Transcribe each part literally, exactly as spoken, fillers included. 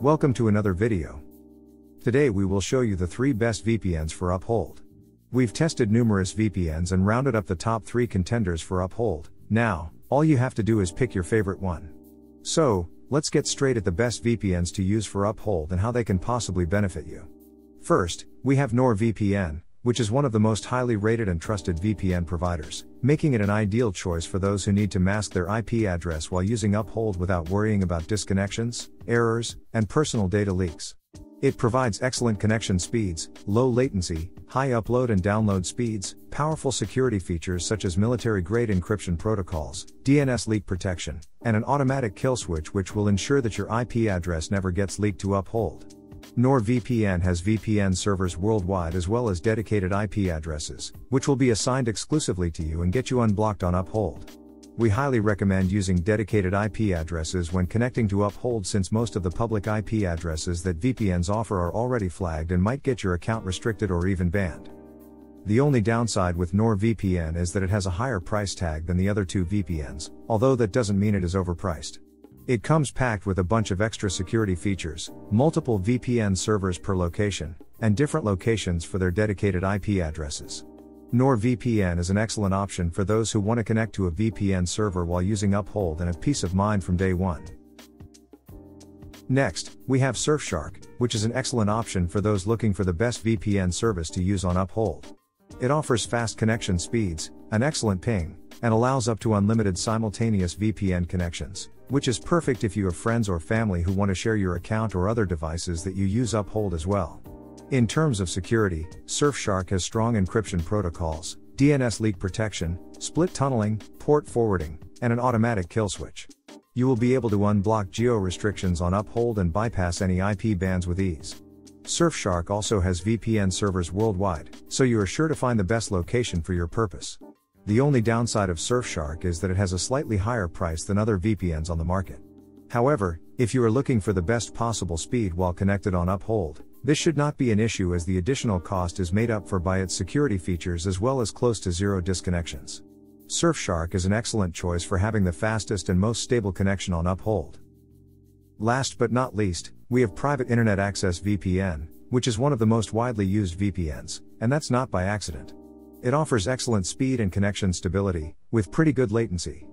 Welcome to another video. Today we will show you the three best V P Ns for Uphold. We've tested numerous V P Ns and rounded up the top three contenders for Uphold. Now, all you have to do is pick your favorite one. So, let's get straight at the best V P Ns to use for Uphold and how they can possibly benefit you. First, we have NordVPN, which is one of the most highly rated and trusted V P N providers, making it an ideal choice for those who need to mask their I P address while using Uphold without worrying about disconnections, errors, and personal data leaks. It provides excellent connection speeds, low latency, high upload and download speeds, powerful security features such as military-grade encryption protocols, D N S leak protection, and an automatic kill switch which will ensure that your I P address never gets leaked to Uphold. NordVPN has V P N servers worldwide as well as dedicated I P addresses, which will be assigned exclusively to you and get you unblocked on Uphold. We highly recommend using dedicated I P addresses when connecting to Uphold, since most of the public I P addresses that V P Ns offer are already flagged and might get your account restricted or even banned. The only downside with NordVPN is that it has a higher price tag than the other two V P Ns, although that doesn't mean it is overpriced. It comes packed with a bunch of extra security features, multiple V P N servers per location, and different locations for their dedicated I P addresses. NordVPN is an excellent option for those who want to connect to a V P N server while using Uphold and have peace of mind from day one. Next, we have Surfshark, which is an excellent option for those looking for the best V P N service to use on Uphold. It offers fast connection speeds, an excellent ping, and allows up to unlimited simultaneous V P N connections, which is perfect if you have friends or family who want to share your account or other devices that you use Uphold as well. In terms of security, Surfshark has strong encryption protocols, D N S leak protection, split tunneling, port forwarding, and an automatic kill switch. You will be able to unblock geo restrictions on Uphold and bypass any I P bans with ease. Surfshark also has V P N servers worldwide, so you are sure to find the best location for your purpose. The only downside of Surfshark is that it has a slightly higher price than other V P Ns on the market. However, if you are looking for the best possible speed while connected on Uphold, this should not be an issue, as the additional cost is made up for by its security features as well as close to zero disconnections. Surfshark is an excellent choice for having the fastest and most stable connection on Uphold. Last but not least, we have Private Internet Access V P N, which is one of the most widely used V P Ns, and that's not by accident. It offers excellent speed and connection stability, with pretty good latency.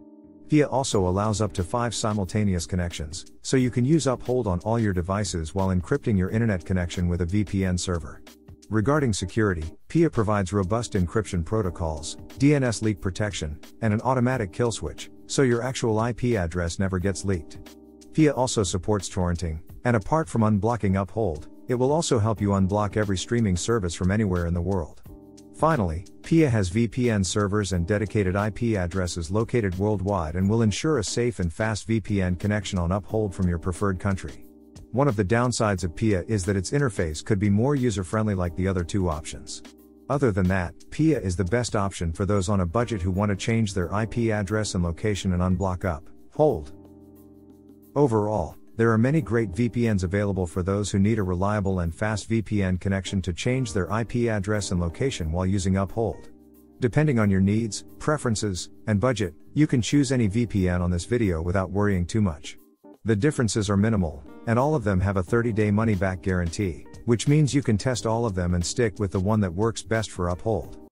V I A also allows up to five simultaneous connections, so you can use Uphold on all your devices while encrypting your internet connection with a V P N server. Regarding security, V I A provides robust encryption protocols, D N S leak protection, and an automatic kill switch, so your actual I P address never gets leaked. V I A also supports torrenting, and apart from unblocking Uphold, it will also help you unblock every streaming service from anywhere in the world. Finally, V I A has V P N servers and dedicated I P addresses located worldwide and will ensure a safe and fast V P N connection on Uphold from your preferred country. One of the downsides of V I A is that its interface could be more user-friendly like the other two options. Other than that, V I A is the best option for those on a budget who want to change their I P address and location and unblock Uphold. Overall, there are many great V P Ns available for those who need a reliable and fast V P N connection to change their I P address and location while using Uphold. Depending on your needs, preferences, and budget, you can choose any V P N on this video without worrying too much. The differences are minimal, and all of them have a thirty day money-back guarantee, which means you can test all of them and stick with the one that works best for Uphold.